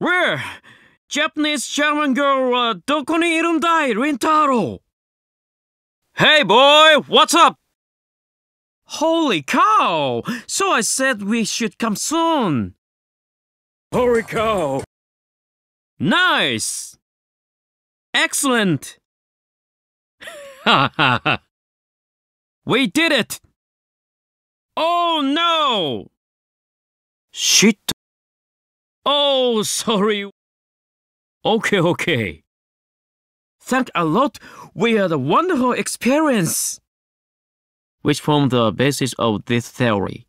Where? Japanese German girl, doko ni irundai, Lintahlo? Hey boy, what's up? Holy cow! So I said we should come soon. Holy cow! Nice! Excellent! Ha ha ha! We did it! Oh no! Shit! Oh, sorry. Okay, okay. Thank a lot. We had a wonderful experience, which formed the basis of this theory.